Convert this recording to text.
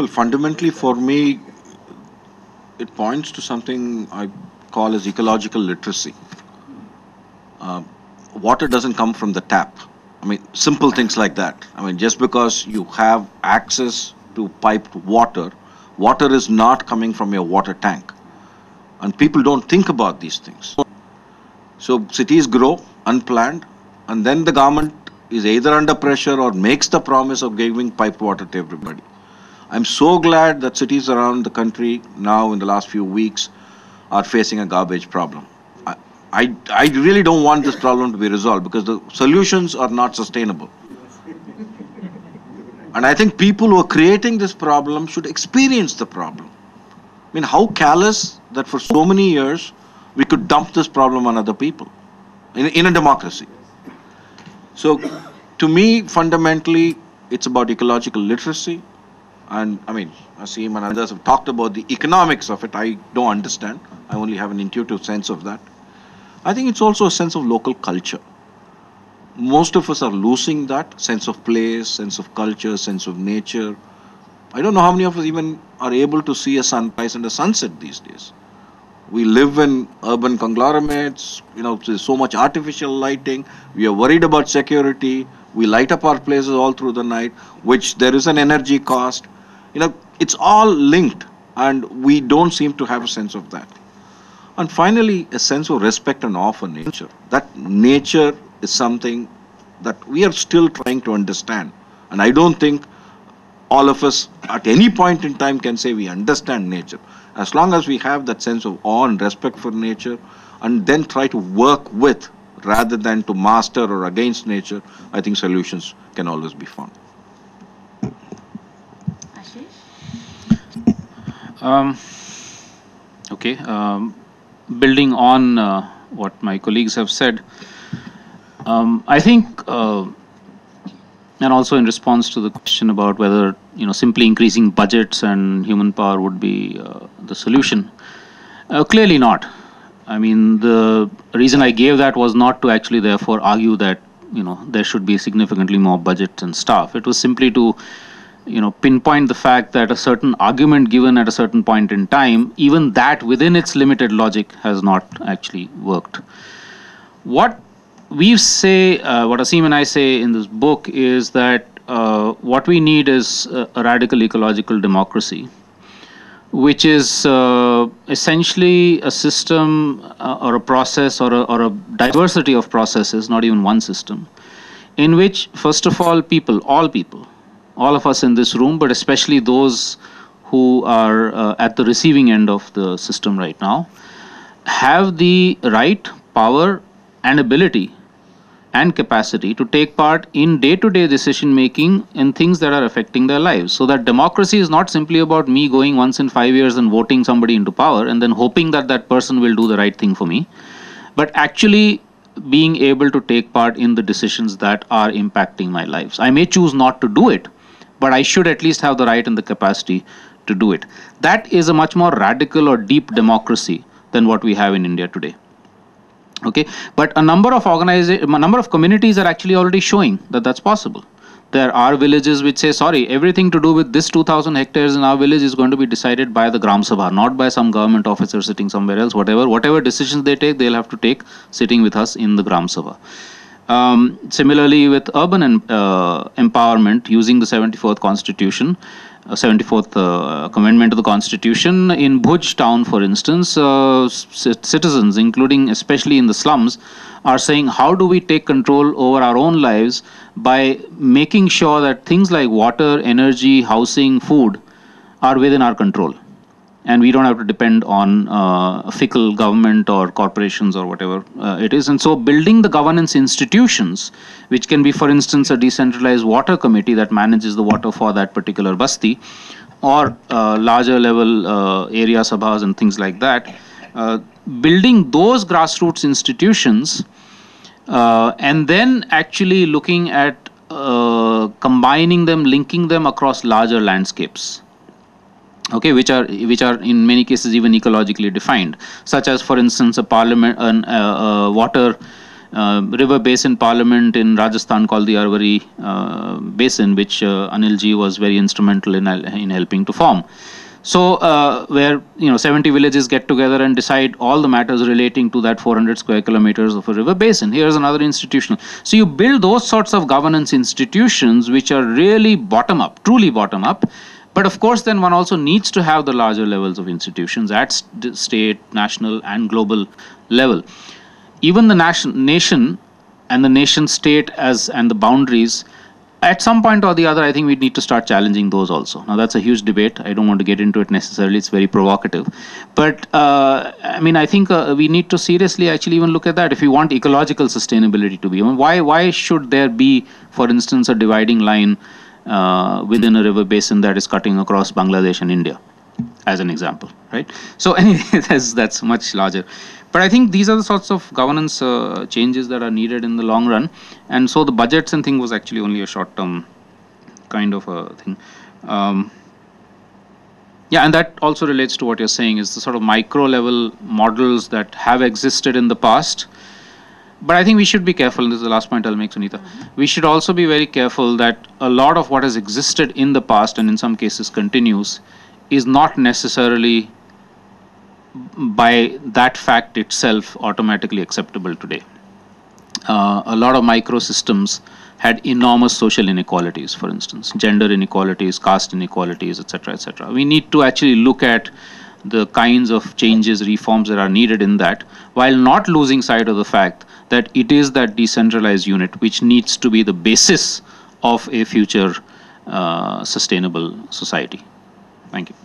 Well, fundamentally for me, it points to something I call as ecological literacy. Water doesn't come from the tap. I mean, simple things like that. I mean, just because you have access to piped water, water is not coming from your water tank. And people don't think about these things. So cities grow unplanned, and then the government is either under pressure or makes the promise of giving piped water to everybody. I'm so glad that cities around the country now in the last few weeks are facing a garbage problem. I really don't want this problem to be resolved because the solutions are not sustainable. And I think people who are creating this problem should experience the problem. I mean, how callous that for so many years we could dump this problem on other people in a democracy. So to me, fundamentally, it's about ecological literacy. And I mean, Asim and others have talked about the economics of it. I don't understand. I only have an intuitive sense of that. I think it's also a sense of local culture. Most of us are losing that sense of place, sense of culture, sense of nature. I don't know how many of us even are able to see a sunrise and a sunset these days. We live in urban conglomerates, you know, there's so much artificial lighting. We are worried about security. We light up our places all through the night, which there is an energy cost. You know, it's all linked, and we don't seem to have a sense of that. And finally, a sense of respect and awe for nature. That nature is something that we are still trying to understand. And I don't think all of us at any point in time can say we understand nature. As long as we have that sense of awe and respect for nature, and then try to work with rather than to master or against nature, I think solutions can always be found. Ashish? Building on what my colleagues have said, I think, and also in response to the question about whether, you know, simply increasing budgets and human power would be the solution, clearly not. I mean, the reason I gave that was not to actually therefore argue that, you know, there should be significantly more budget and staff. It was simply to, you know, pinpoint the fact that a certain argument given at a certain point in time, even that within its limited logic has not actually worked. What we say, what Asim and I say in this book is that what we need is a radical ecological democracy, which is essentially a system or a process or a diversity of processes, not even one system, in which, first of all, people, all of us in this room, but especially those who are at the receiving end of the system right now, have the right, power, and ability and capacity to take part in day-to-day decision-making in things that are affecting their lives. So that democracy is not simply about me going once in 5 years and voting somebody into power and then hoping that that person will do the right thing for me, but actually being able to take part in the decisions that are impacting my lives. I may choose not to do it, but I should at least have the right and the capacity to do it. That is a much more radical or deep democracy than what we have in India today. Okay, but a number of communities are actually already showing that that's possible. There are villages which say, sorry, everything to do with this 2,000 hectares in our village is going to be decided by the Gram Sabha, not by some government officer sitting somewhere else. Whatever decisions they take, they'll have to take sitting with us in the Gram Sabha. Similarly, with urban empowerment, using the 74th Constitution, 74th Amendment to the Constitution, in Bhuj town, for instance, citizens, including especially in the slums, are saying, how do we take control over our own lives by making sure that things like water, energy, housing, food are within our control, and we don't have to depend on a fickle government or corporations or whatever it is. And so building the governance institutions, which can be, for instance, a decentralized water committee that manages the water for that particular basti, or larger level area sabhas and things like that, building those grassroots institutions and then actually looking at combining them, linking them across larger landscapes. Okay, which are in many cases even ecologically defined, such as, for instance, a water river basin parliament in Rajasthan called the Arvari basin, which Anilji was very instrumental in helping to form. So where 70 villages get together and decide all the matters relating to that 400 square kilometers of a river basin. Here's another institution. So you build those sorts of governance institutions which are really bottom up, truly bottom up. But of course, then one also needs to have the larger levels of institutions at state, national and global level. Even the nation and the nation state and the boundaries, at some point or the other, I think we need to start challenging those also. Now, that's a huge debate. I don't want to get into it necessarily. It's very provocative. But, I mean, I think we need to seriously actually even look at that if we want ecological sustainability to be. I mean, why should there be, for instance, a dividing line within a river basin that is cutting across Bangladesh and India, as an example, right? So, anyway, that's much larger. But I think these are the sorts of governance changes that are needed in the long run. And so the budgets and thing was actually only a short-term kind of a thing. Yeah, and that also relates to what you're saying, is the sort of micro-level models that have existed in the past. But I think we should be careful, and this is the last point I'll make, Sunita. We should also be very careful that a lot of what has existed in the past, and in some cases continues, is not necessarily by that fact itself automatically acceptable today. A lot of microsystems had enormous social inequalities, for instance, gender inequalities, caste inequalities, etc., etc. We need to actually look at the kinds of changes, reforms that are needed in that, while not losing sight of the fact that it is that decentralized unit which needs to be the basis of a future sustainable society. Thank you.